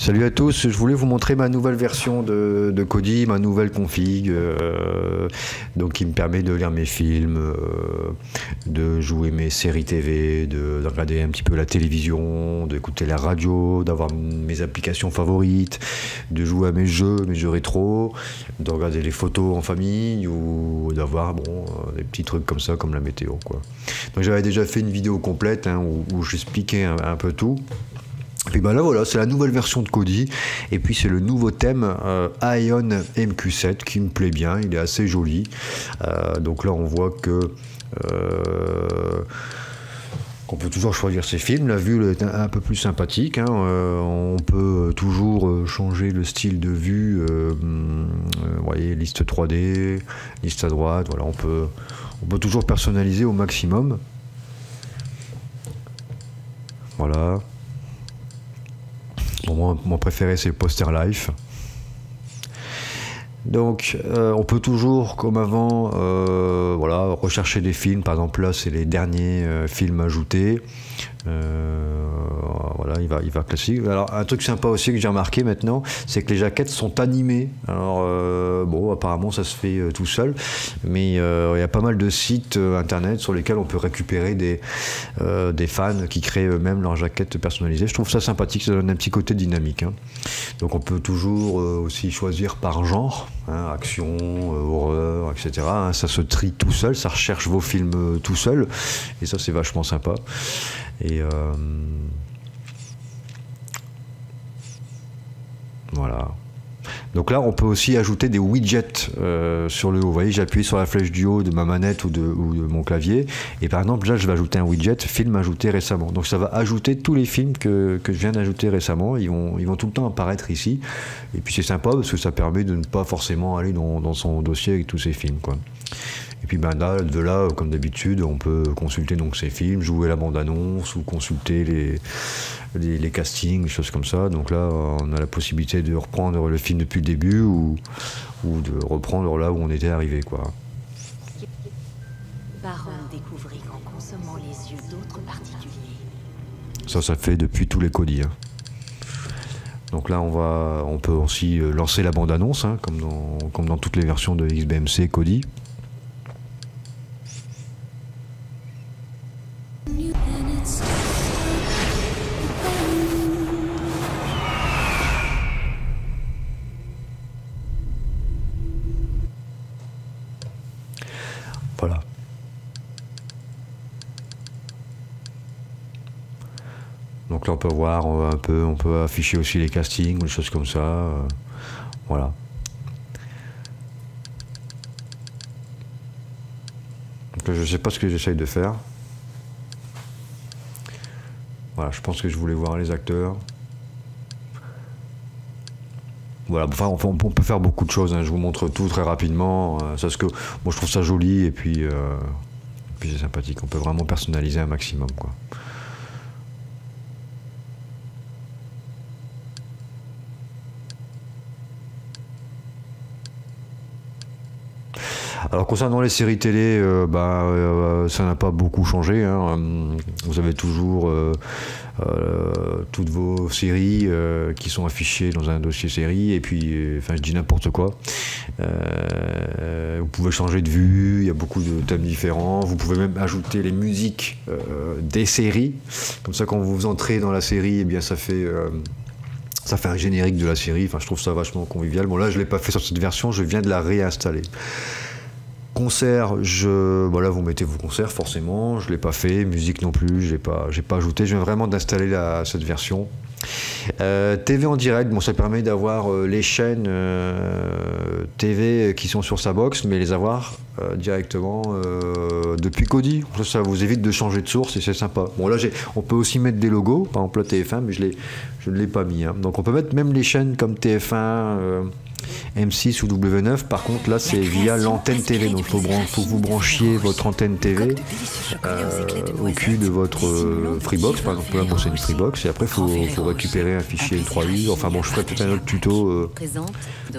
Salut à tous, je voulais vous montrer ma nouvelle version de Kodi, ma nouvelle config, donc qui me permet de lire mes films, de jouer mes séries TV, de regarder un petit peu la télévision, d'écouter la radio, d'avoir mes applications favorites, de jouer à mes jeux rétro, de regarder les photos en famille ou d'avoir des petits trucs comme ça, comme la météo, quoi. Donc j'avais déjà fait une vidéo complète où j'expliquais un peu tout. Et puis là voilà, c'est la nouvelle version de Kodi et puis c'est le nouveau thème Ion MQ7 qui me plaît bien, il est assez joli. Donc là on voit que qu'on peut toujours choisir ses films, la vue est un peu plus sympathique, hein. On peut toujours changer le style de vue, vous voyez, liste 3D, liste à droite, voilà, on peut toujours personnaliser au maximum. Voilà. Mon préféré c'est Poster Life. Donc on peut toujours comme avant voilà, rechercher des films. Par exemple là c'est les derniers films ajoutés. Voilà, il va classique. Alors un truc sympa aussi que j'ai remarqué maintenant, c'est que les jaquettes sont animées. Alors bon, apparemment ça se fait tout seul, mais il y a pas mal de sites internet sur lesquels on peut récupérer des fans qui créent eux-mêmes leurs jaquettes personnalisées. Je trouve ça sympathique, ça donne un petit côté dynamique, hein. Donc on peut toujours aussi choisir par genre, hein, action, horreur, etc., hein. Ça se trie tout seul, ça recherche vos films tout seul, et ça c'est vachement sympa. Et voilà. Donc là, on peut aussi ajouter des widgets sur le haut. Vous voyez, j'appuie sur la flèche du haut de ma manette ou de mon clavier. Et par exemple, là, je vais ajouter un widget « Film ajouté récemment ». Donc ça va ajouter tous les films que je viens d'ajouter récemment. Ils vont tout le temps apparaître ici. Et puis c'est sympa parce que ça permet de ne pas forcément aller dans son dossier avec tous ces films, quoi. Et puis de là, comme d'habitude, on peut consulter donc ces films, jouer la bande-annonce ou consulter les castings, des choses comme ça. Donc là, on a la possibilité de reprendre le film depuis le début ou de reprendre là où on était arrivé, quoi. Ça fait depuis tous les Kodi, hein. Donc là, on peut aussi lancer la bande-annonce, hein, comme dans toutes les versions de XBMC Kodi. Voilà. Donc là on peut voir un peu, on peut afficher aussi les castings ou des choses comme ça. Voilà. Donc là, je sais pas ce que j'essaye de faire. Voilà, je pense que je voulais voir les acteurs. Voilà, enfin, on peut faire beaucoup de choses, hein. Je vous montre tout très rapidement. Parce que moi, je trouve ça joli et puis c'est sympathique. On peut vraiment personnaliser un maximum, quoi. Alors concernant les séries télé, ça n'a pas beaucoup changé, hein. Vous avez toujours toutes vos séries qui sont affichées dans un dossier série, et puis, enfin je dis n'importe quoi, vous pouvez changer de vue, il y a beaucoup de thèmes différents, vous pouvez même ajouter les musiques des séries, comme ça quand vous entrez dans la série, eh bien ça fait un générique de la série, enfin je trouve ça vachement convivial. Bon là je ne l'ai pas fait sur cette version, je viens de la réinstaller. Concert, voilà, vous mettez vos concerts forcément, je ne l'ai pas fait, musique non plus, j'ai pas ajouté, je viens vraiment d'installer cette version. TV en direct, bon, ça permet d'avoir les chaînes TV qui sont sur sa box, mais les avoir directement depuis Kodi. Ça vous évite de changer de source et c'est sympa. Bon là, on peut aussi mettre des logos, par exemple la TF1, mais je ne l'ai pas mis, hein. Donc on peut mettre même les chaînes comme TF1, M6 ou W9, par contre là c'est via l'antenne TV, donc faut que vous branchiez votre antenne TV au cul de votre Freebox, par exemple là bon, c'est une Freebox, et après faut récupérer un fichier 3U, enfin bon je ferai peut-être un autre tuto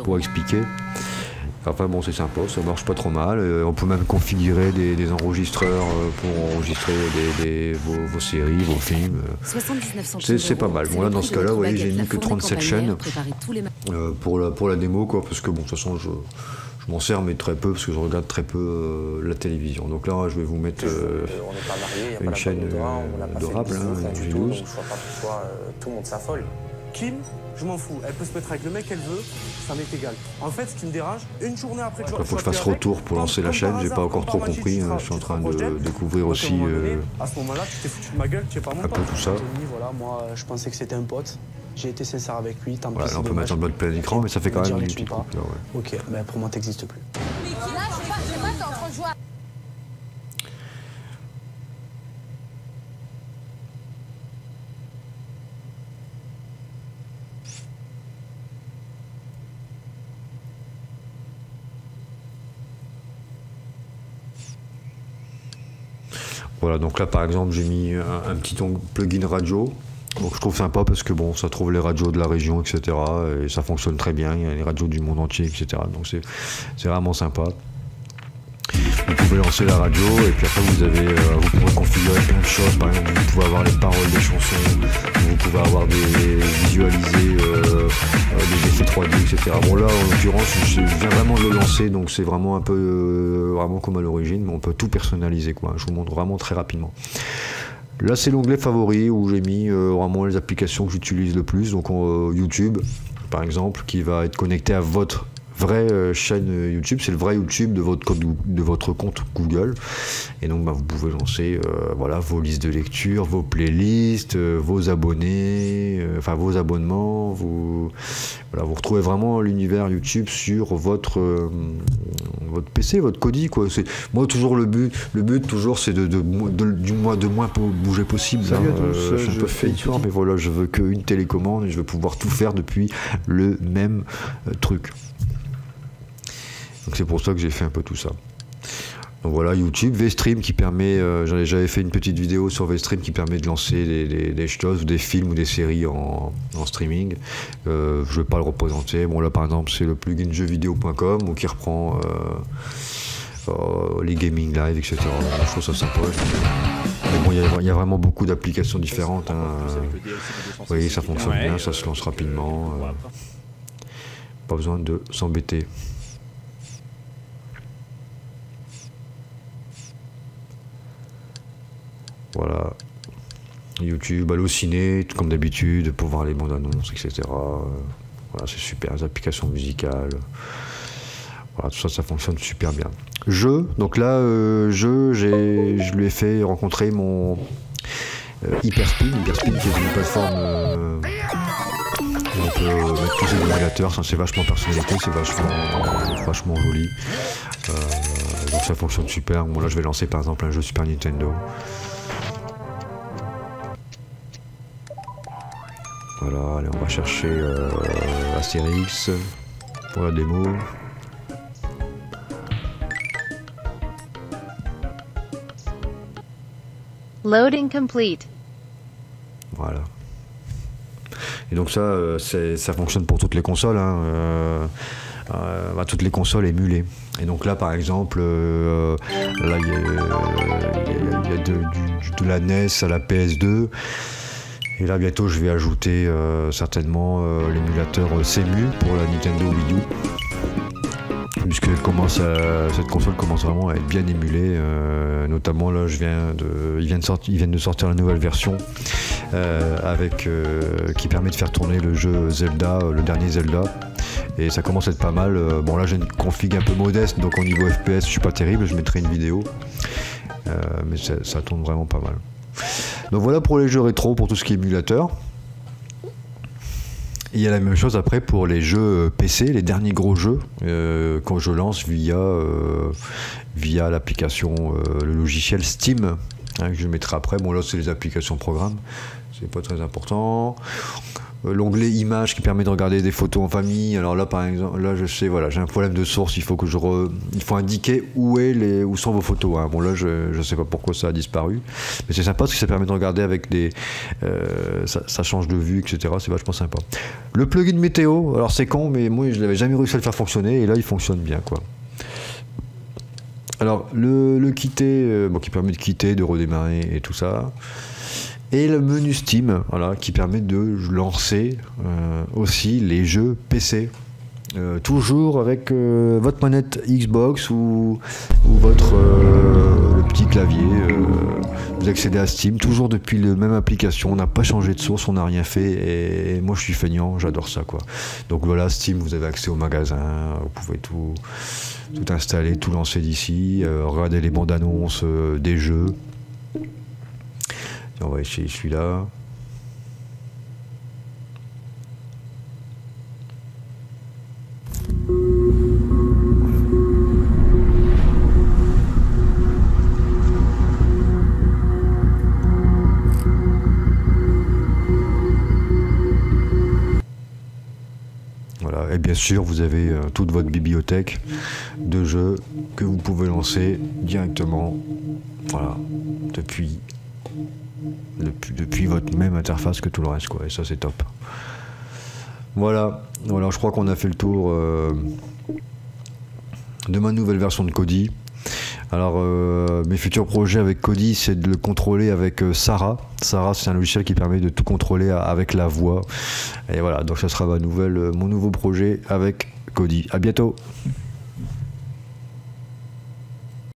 pour expliquer. Enfin bon, c'est sympa, ça marche pas trop mal. On peut même configurer des enregistreurs pour enregistrer vos séries, vos films. C'est pas mal. Bon là dans ce cas-là, vous voyez, j'ai mis que 37 chaînes pour la démo, quoi, parce que bon, de toute façon, je m'en sers mais très peu parce que je regarde très peu la télévision. Donc là, je vais vous mettre une chaîne de rap, une 12. Tout le monde s'affole. Kim, je m'en fous, elle peut se mettre avec le mec qu'elle veut, ça m'est égal. En fait, ce qui me dérange, une journée après que je... Il faut que je fasse retour pour lancer la chaîne, j'ai pas encore trop compris, je suis en train de découvrir aussi... À ce moment-là, tu t'es foutu de ma gueule, tu es pas mon pote. Un peu tout ça. Voilà, moi, je pensais que c'était un pote, j'ai été sincère avec lui, tant pis, c'est dommage. Là, on peut mettre en mode plein écran, mais ça fait quand même une petite coupe, là, ouais. Ok, mais pour moi, t'existes plus. Mais qui là, je sais pas, t'es en train de jouer à... Voilà, donc là par exemple j'ai mis un petit plugin radio, donc je trouve sympa parce que bon, ça trouve les radios de la région, etc. Et ça fonctionne très bien, il y a les radios du monde entier, etc. Donc c'est vraiment sympa. Vous pouvez lancer la radio et puis après vous pouvez configurer plein de choses. Par exemple, vous pouvez avoir les paroles des chansons, vous pouvez avoir visualiser des effets 3D, etc. Bon là en l'occurrence je viens vraiment de le lancer, donc c'est vraiment un peu vraiment comme à l'origine, mais on peut tout personnaliser, quoi. Je vous montre vraiment très rapidement. Là c'est l'onglet favoris où j'ai mis vraiment les applications que j'utilise le plus, donc YouTube par exemple, qui va être connecté à votre vraie chaîne YouTube, c'est le vrai YouTube de votre compte Google, et donc bah, vous pouvez lancer voilà, vos listes de lecture, vos playlists, vos abonnés, enfin vos abonnements, voilà, vous retrouvez vraiment l'univers YouTube sur votre PC, votre Kodi, quoi. Moi toujours le but toujours c'est de moins bouger possible. Salut à tous, je fais histoire, mais voilà, je veux qu'une télécommande et je veux pouvoir tout faire depuis le même truc. Donc c'est pour ça que j'ai fait un peu tout ça. Donc voilà, YouTube, VStream qui permet, j'avais fait une petite vidéo sur VStream qui permet de lancer des choses, des films ou des séries en streaming. Je ne vais pas le représenter. Bon là par exemple c'est le plugin jeuxvideo.com qui reprend les gaming live, etc. Je trouve ça sympa. Mais bon, il y a vraiment beaucoup d'applications différentes, hein. Vous voyez, ça fonctionne bien, ça se lance rapidement. Pas besoin de s'embêter. Voilà, YouTube, Allociné, tout comme d'habitude, pour voir les bandes annonces, etc. Voilà, c'est super, les applications musicales. Voilà, tout ça, ça fonctionne super bien. Donc là, je lui ai fait rencontrer mon Hyperspin qui est une plateforme... on peut mettre tous ces émulateurs, ça c'est vachement personnalisé, c'est vachement joli. Donc ça fonctionne super. Bon là je vais lancer par exemple un jeu Super Nintendo. Voilà, allez, on va chercher Astérix pour la démo. Loading complete. Voilà. Et donc ça, ça fonctionne pour toutes les consoles, hein, toutes les consoles émulées. Et donc là, par exemple, là il y a de la NES à la PS2. Et là bientôt je vais ajouter certainement l'émulateur Cemu pour la Nintendo Wii U, puisque cette console commence vraiment à être bien émulée, notamment là ils viennent de sortir la nouvelle version qui permet de faire tourner le jeu Zelda, le dernier Zelda, et ça commence à être pas mal. Bon là j'ai une config un peu modeste, donc au niveau FPS je suis pas terrible, je mettrai une vidéo, mais ça tourne vraiment pas mal. Donc voilà pour les jeux rétro, pour tout ce qui est émulateur. Il y a la même chose après pour les jeux PC, les derniers gros jeux quand je lance via l'application, le logiciel Steam, hein, que je mettrai après. Bon là c'est les applications programmes, c'est pas très important. l'onglet images qui permet de regarder des photos en famille. Alors là par exemple, là je sais, voilà, j'ai un problème de source, il faut que il faut indiquer où sont vos photos, hein. Bon là je sais pas pourquoi ça a disparu, mais c'est sympa parce que ça permet de regarder avec des ça change de vue, etc. C'est vachement sympa. Le plugin météo, alors c'est con, mais moi je l'avais jamais réussi à le faire fonctionner et là il fonctionne bien, quoi. Alors le quitter, bon, qui permet de quitter, de redémarrer et tout ça. Et le menu Steam, voilà, qui permet de lancer aussi les jeux PC. Toujours avec votre manette Xbox ou votre le petit clavier, vous accédez à Steam, toujours depuis la même application, on n'a pas changé de source, on n'a rien fait, et moi je suis feignant, j'adore ça, quoi. Donc voilà, Steam, vous avez accès au magasin, vous pouvez tout installer, tout lancer d'ici, regarder les bandes annonces des jeux. On va essayer celui-là. Voilà, et bien sûr, vous avez toute votre bibliothèque de jeux que vous pouvez lancer directement, voilà, depuis votre même interface que tout le reste, quoi, et ça c'est top. Voilà, alors je crois qu'on a fait le tour de ma nouvelle version de Kodi. Alors mes futurs projets avec Kodi, c'est de le contrôler avec Sarah. Sarah, c'est un logiciel qui permet de tout contrôler avec la voix, et voilà, donc ça sera mon nouveau projet avec Kodi. À bientôt.